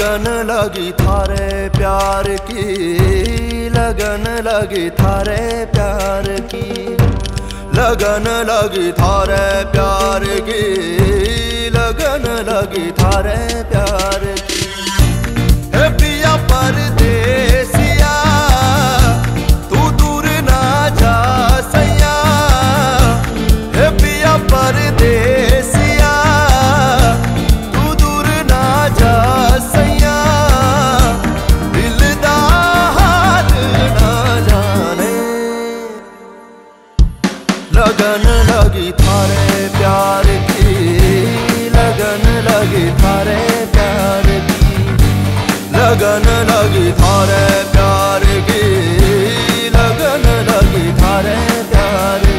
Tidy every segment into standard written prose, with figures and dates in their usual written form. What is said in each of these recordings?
लगन लगी थारे प्यार की, लगन लगी थारे प्यार की, लगन लगी थारे प्यार की, लगन लगी थारे प्यार की। हे प्रिया परदेसिया तू दूर ना जा सैया, हे प्रिया परदेसिया लगन लगी थारे प्यार की, लगन लगी थारे प्यार की, लगन लगी थारे प्यार की, लगन लगी थारे प्यार की।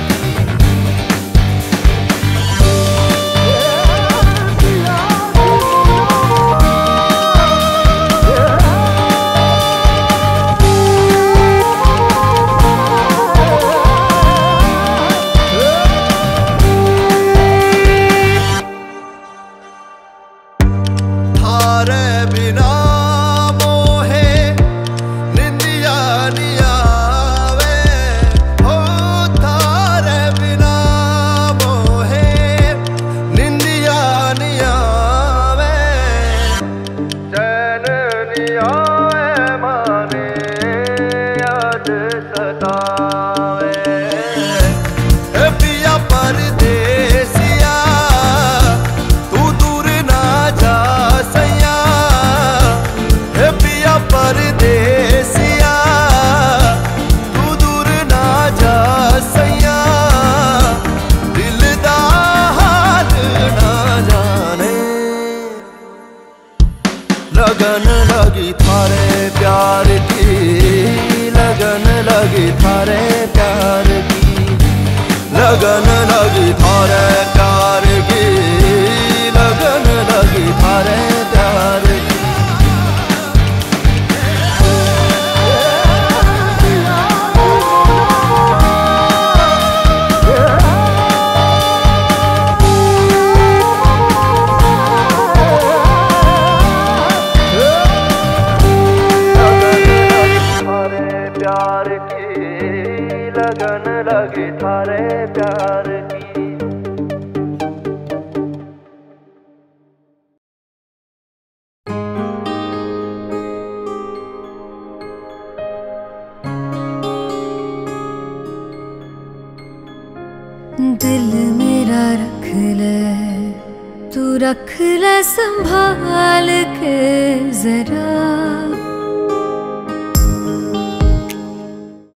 थारे बिना मोहे निंदिया नी आवे हो, थारे बिना मोहे निंदिया नी आवे, चैन नी आवे माने याद सतावे। हे पिया परदेसिया तू दूर ना जा सैया, हे पिया परदेसिया तू दूर ना जा सैया, दिल दा हाल ना जाने। लगन लगी थारे प्यार की, लगन लगी थारे प्यार की, लगन लगी थारे प्यार की, लगन लगी थारे प्यार की। लगन लगी थारे प्यार की। दिल मेरा रख ले तू, रख ले संभाल के जरा।